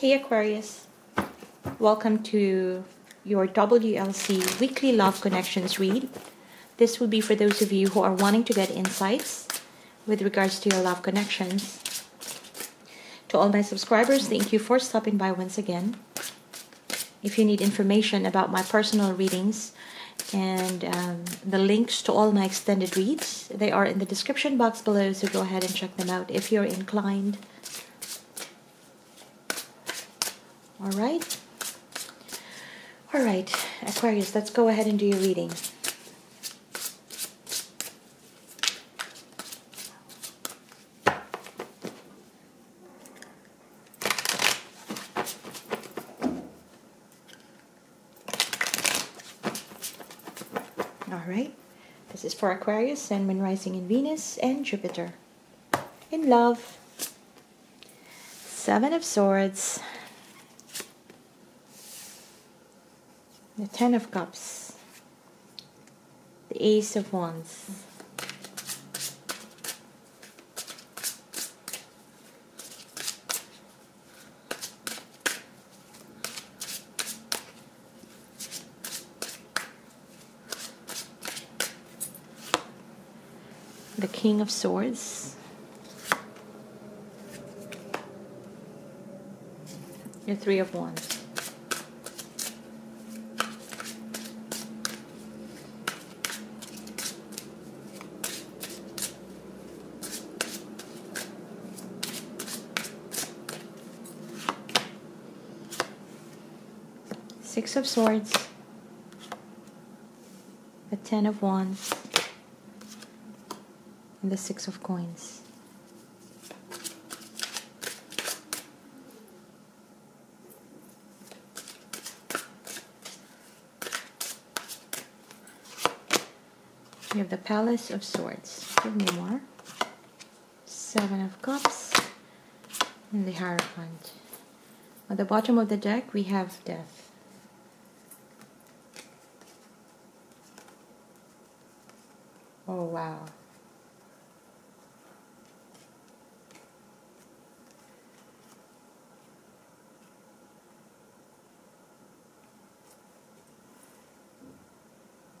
Hey Aquarius, welcome to your WLC Weekly Love Connections read. This would be for those of you who are wanting to get insights with regards to your love connections. To all my subscribers, thank you for stopping by once again. If you need information about my personal readings and the links to all my extended reads, they are in the description box below, so go ahead and check them out if you're inclined. All right, Aquarius, let's go ahead and do your reading. All right, this is for Aquarius, Sun, Moon, Rising in Venus, and Jupiter. In love, Seven of Swords, the Ten of Cups, the Ace of Wands, the King of Swords, the Three of Wands. Six of Swords, the Ten of Wands, and the Six of Coins. We have the Palace of Swords. Give me more. Seven of Cups, and the Hierophant. At the bottom of the deck, we have Death. Oh, wow.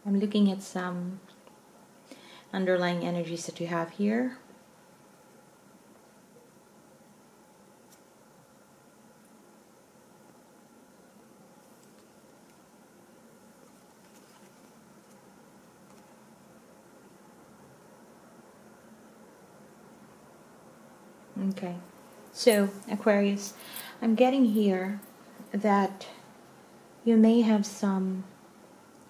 I'm looking at some underlying energies that you have here. Okay, so Aquarius, I'm getting here that you may have found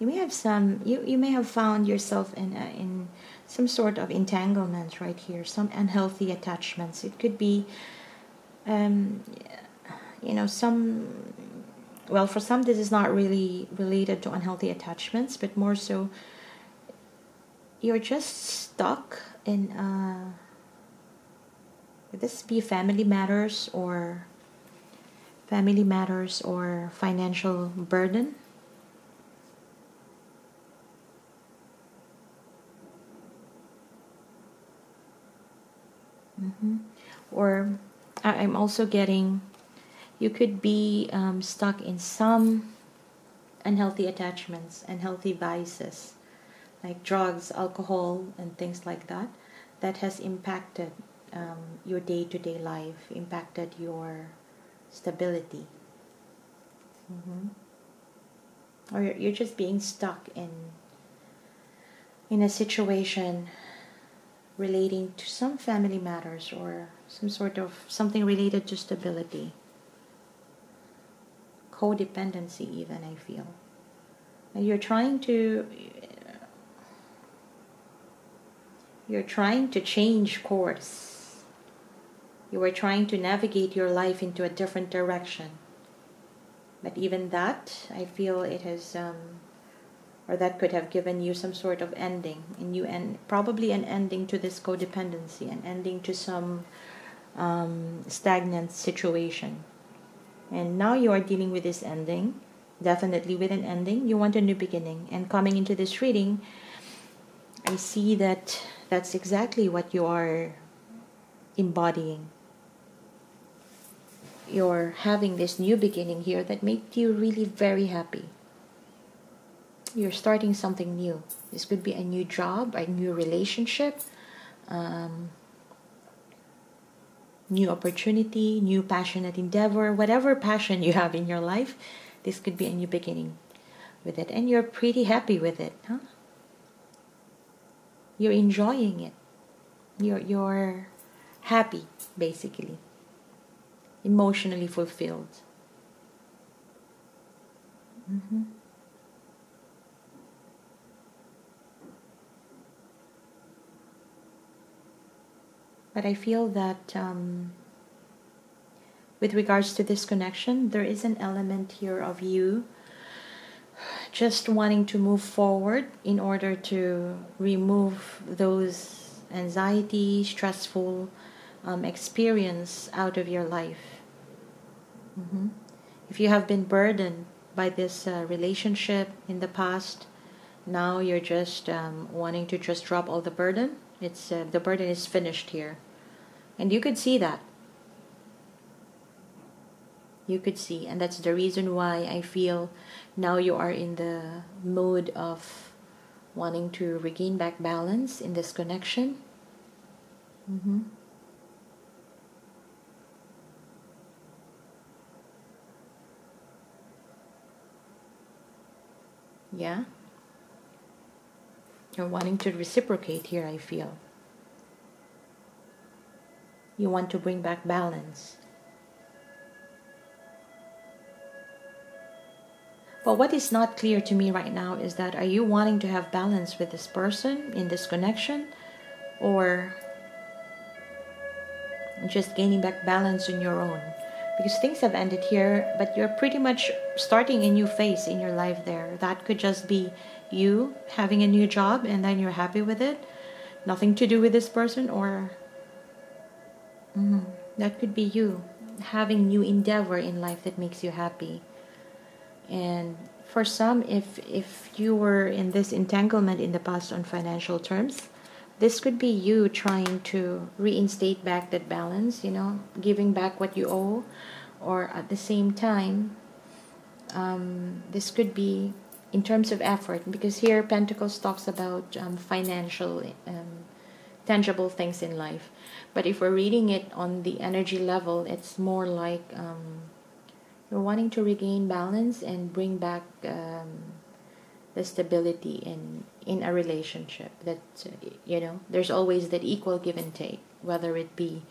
yourself in some sort of entanglement right here, some unhealthy attachments. It could be, well, for some this is not really related to unhealthy attachments, but more so you're just stuck in. Could this be family matters or financial burden? Or I'm also getting you could be stuck in some unhealthy attachments, unhealthy vices like drugs, alcohol, and things like that. That has impacted your day-to-day life, impacted your stability, or you're just being stuck in a situation relating to some family matters or some sort of something related to stability, codependency even, I feel, and you're trying to change course. You are trying to navigate your life into a different direction. But even that, I feel it has, or that could have given you some sort of ending. And probably an ending to this codependency, an ending to some stagnant situation. And now you are dealing with this ending, definitely with an ending. You want a new beginning. And coming into this reading, I see that that's exactly what you are embodying. you're having this new beginning here that made you really very happy. You're starting something new. This could be a new job, a new relationship, new opportunity, new passionate endeavor, whatever passion you have in your life. This could be a new beginning with it, and you're pretty happy with it, huh? You're enjoying it. You're happy, basically. Emotionally fulfilled. Mm-hmm. But I feel that with regards to this connection, there is an element here of you just wanting to move forward in order to remove those anxiety, stressful experience out of your life. Mm-hmm. If you have been burdened by this relationship in the past, now you're just wanting to just drop all the burden. It's the burden is finished here, and you could see that. You could see, and that's the reason why I feel now you are in the mode of wanting to regain back balance in this connection. Mm-hmm. Yeah. You're wanting to reciprocate here, I feel. You want to bring back balance. But what is not clear to me right now is that, are you wanting to have balance with this person in this connection, or just gaining back balance on your own? Because things have ended here, but you're pretty much starting a new phase in your life there. That could just be you having a new job, and then you're happy with it. Nothing to do with this person, or that could be you having new endeavor in life that makes you happy. And for some, if you were in this entanglement in the past on financial terms, this could be you trying to reinstate back that balance, you know, giving back what you owe. Or at the same time, this could be in terms of effort, because here Pentacles talks about financial, tangible things in life. But if we're reading it on the energy level, it's more like... you're wanting to regain balance and bring back the stability in a relationship. That, you know, there's always that equal give and take, whether it be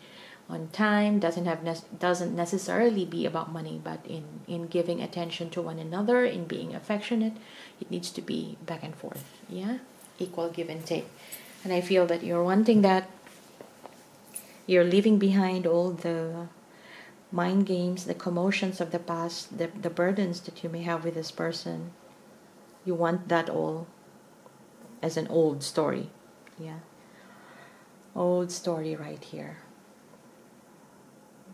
on time, doesn't necessarily be about money, but in giving attention to one another, in being affectionate, it needs to be back and forth. Yeah, equal give and take. And I feel that you're wanting that. You're leaving behind all the mind games, the commotions of the past, the burdens that you may have with this person. You want that all as an old story. Yeah. Old story right here.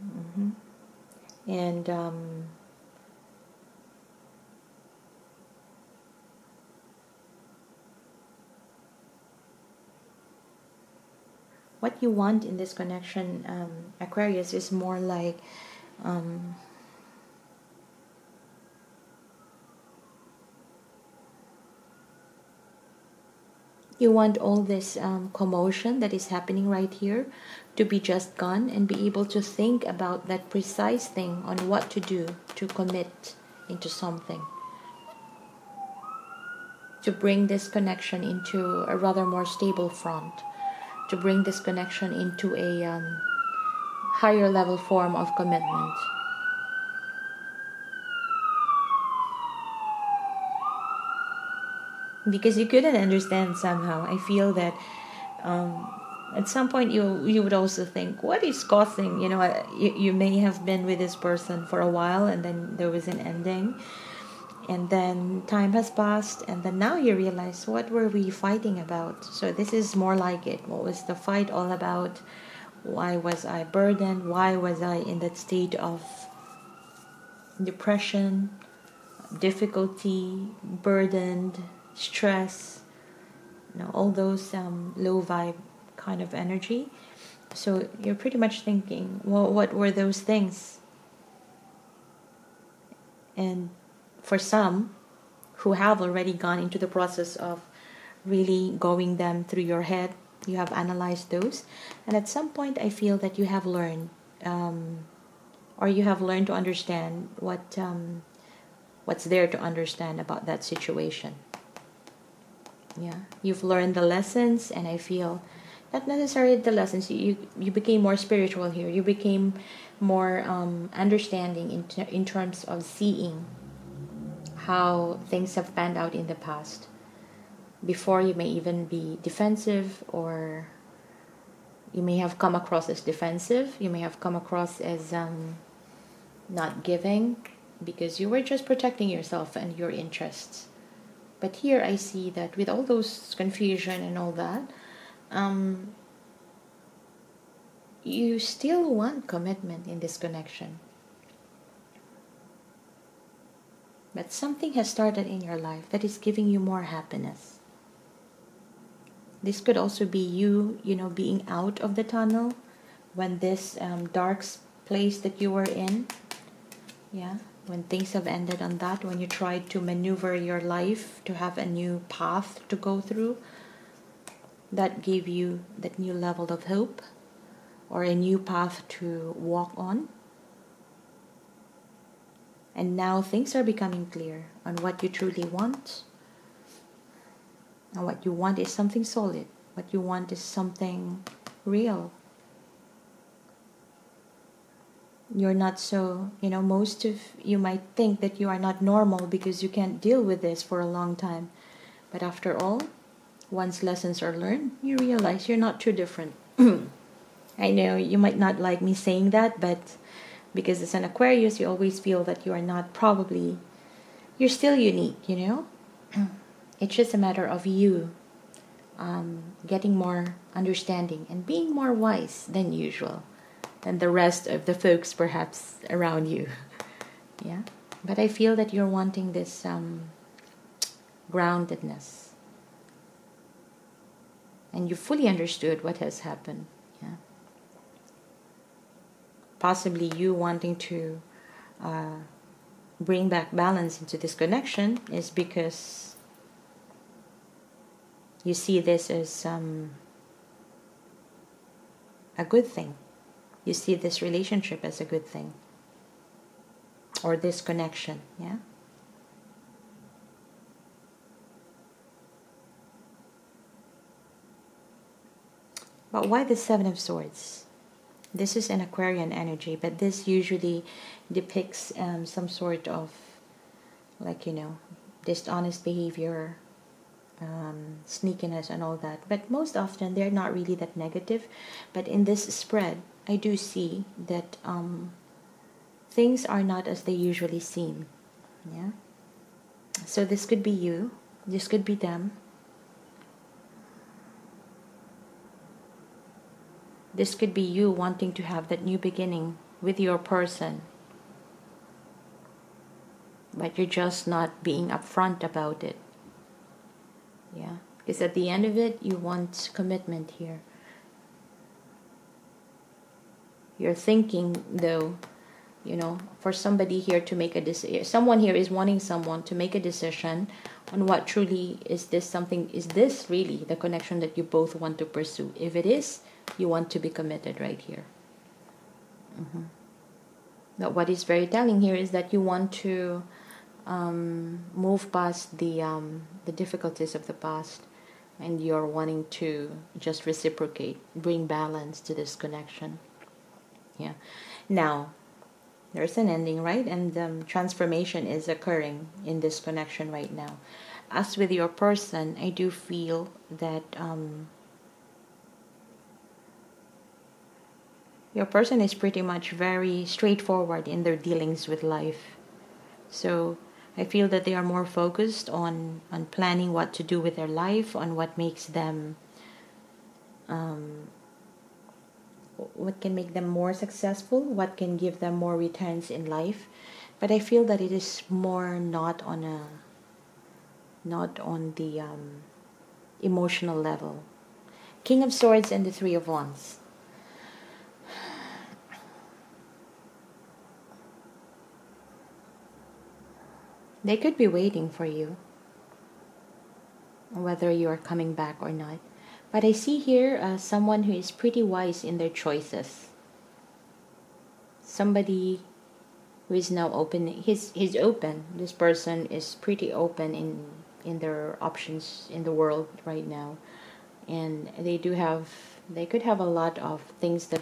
Mm-hmm. And what you want in this connection, Aquarius, is more like you want all this commotion that is happening right here to be just gone, and be able to think about that precise thing on what to do to commit into something, to bring this connection into a rather more stable front, to bring this connection into a higher level form of commitment. Because you couldn't understand somehow. I feel that at some point you would also think, what is causing, you know, you may have been with this person for a while, and then there was an ending, and then time has passed, and then now you realize, what were we fighting about? So this is more like it. What was the fight all about? Why was I burdened? Why was I in that state of depression, difficulty, burdened, stress, you know, all those low vibe kind of energy? So you're pretty much thinking, well, what were those things And for some who have already gone into the process of really going them through your head, you have analyzed those, and at some point I feel that you have learned or you have learned to understand what what's there to understand about that situation. Yeah, you've learned the lessons, and I feel not necessarily the lessons, you became more spiritual here. You became more understanding in terms of seeing how things have panned out in the past. Before, you may even be defensive, or you may have come across as defensive. You may have come across as not giving, because you were just protecting yourself and your interests. But here I see that with all those confusion and all that, you still want commitment in this connection. But something has started in your life that is giving you more happiness. This could also be you know, being out of the tunnel when this dark place that you were in. Yeah, when things have ended on that, when you tried to maneuver your life to have a new path to go through, that gave you that new level of hope or a new path to walk on. And now things are becoming clear on what you truly want. And what you want is something solid. What you want is something real. You're not so, you know, most of you might think that you are not normal because you can't deal with this for a long time. But after all, once lessons are learned, you realize you're not too different. I know you might not like me saying that, but because as an Aquarius, you always feel that you are not probably, you're still unique, you know? It's just a matter of you getting more understanding and being more wise than usual, than the rest of the folks perhaps around you. Yeah? But I feel that you're wanting this groundedness. And you fully understood what has happened. Yeah? Possibly you wanting to bring back balance into this connection is because you see this as a good thing. You see this relationship as a good thing, or this connection. Yeah. But why the Seven of Swords? This is an Aquarian energy, but this usually depicts some sort of, like, you know, dishonest behavior, sneakiness and all that. But most often, they're not really that negative. But in this spread, I do see that things are not as they usually seem. Yeah. So this could be you. This could be them. This could be you wanting to have that new beginning with your person. But you're just not being upfront about it. Yeah. Because at the end of it, you want commitment here. You're thinking, though, you know, for somebody here to make a decision. Someone here is wanting someone to make a decision on what truly is this something. Is this really the connection that you both want to pursue? If it is, you want to be committed right here. Now, what is very telling here is that you want to move past the difficulties of the past, and you're wanting to just reciprocate, bring balance to this connection. Yeah. Now, there's an ending, right? And transformation is occurring in this connection right now. As with your person, I do feel that your person is pretty much very straightforward in their dealings with life. So I feel that they are more focused on planning what to do with their life, on what makes them, what can make them more successful, what can give them more returns in life. But I feel that it is more not on the emotional level. King of Swords and the Three of Wands. They could be waiting for you, whether you are coming back or not. But I see here someone who is pretty wise in their choices. Somebody who is now open. He's open. This person is pretty open in their options in the world right now. And they could have a lot of things that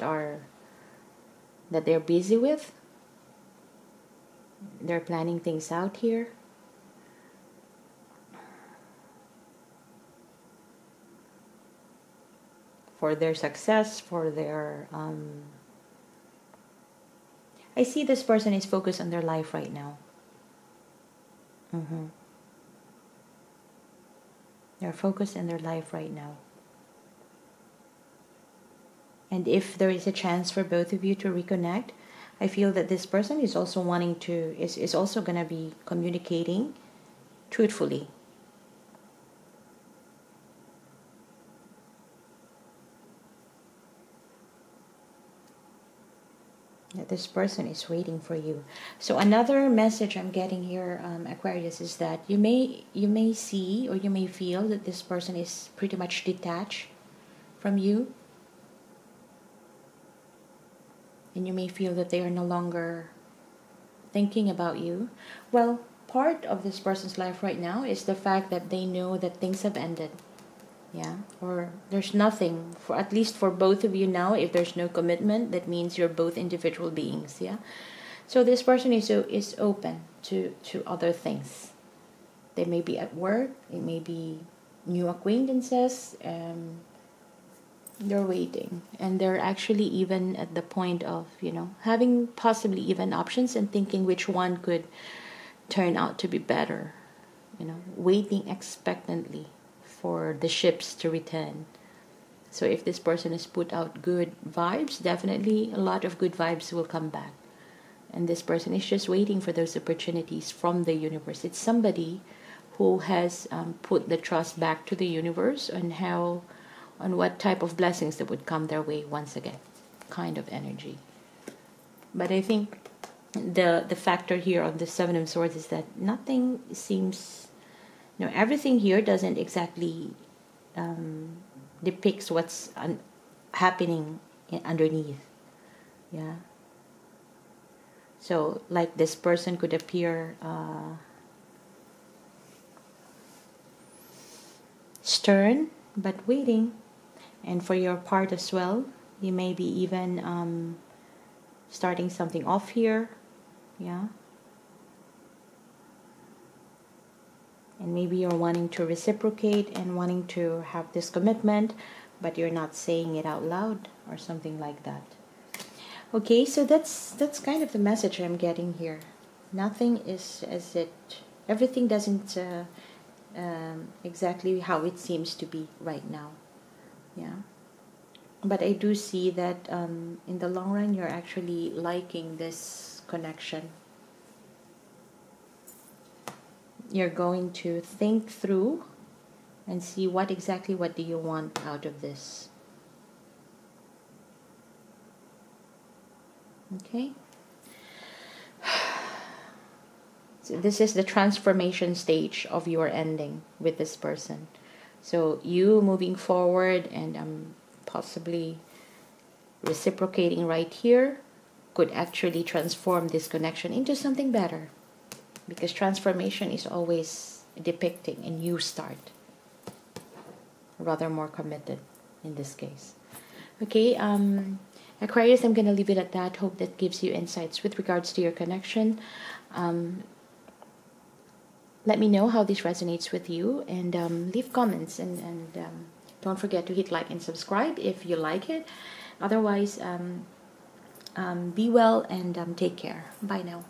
they're busy with. They're planning things out here. For their success, for their... I see this person is focused on their life right now. Mm-hmm. They're focused on their life right now. And if there is a chance for both of you to reconnect, I feel that this person is also wanting to, is also going to be communicating truthfully. This person is waiting for you. So another message I'm getting here, Aquarius, is that you may see or you may feel that this person is pretty much detached from you, and you may feel that they are no longer thinking about you. Well, part of this person's life right now is the fact that they know that things have ended. Yeah, or there's nothing, for at least for both of you now. If there's no commitment, that means you're both individual beings. Yeah, so this person is open to other things. They may be at work, it may be new acquaintances. They're waiting, and they're actually even at the point of, you know, having possibly even options and thinking which one could turn out to be better. You know, waiting expectantly for the ships to return. So if this person has put out good vibes, definitely a lot of good vibes will come back. And this person is just waiting for those opportunities from the universe. It's somebody who has put the trust back to the universe on what type of blessings that would come their way once again, kind of energy. But I think the factor here on the Seven of Swords is that nothing seems... No, everything here doesn't exactly depicts what's happening underneath. Yeah. So, like, this person could appear stern, but waiting. And for your part as well, you may be even starting something off here. Yeah. And maybe you're wanting to reciprocate and wanting to have this commitment, but you're not saying it out loud or something like that. Okay, so that's kind of the message I'm getting here. Nothing is as it... Everything doesn't exactly how it seems to be right now. Yeah. But I do see that in the long run, you're actually liking this connection. You're going to think through and see what do you want out of this. Okay. So this is the transformation stage of your ending with this person. So you moving forward and possibly reciprocating right here could actually transform this connection into something better. Because transformation is always depicting a new start. Rather more committed in this case. Okay, Aquarius, I'm going to leave it at that. Hope that gives you insights with regards to your connection. Let me know how this resonates with you. And leave comments. And don't forget to hit like and subscribe if you like it. Otherwise, be well and take care. Bye now.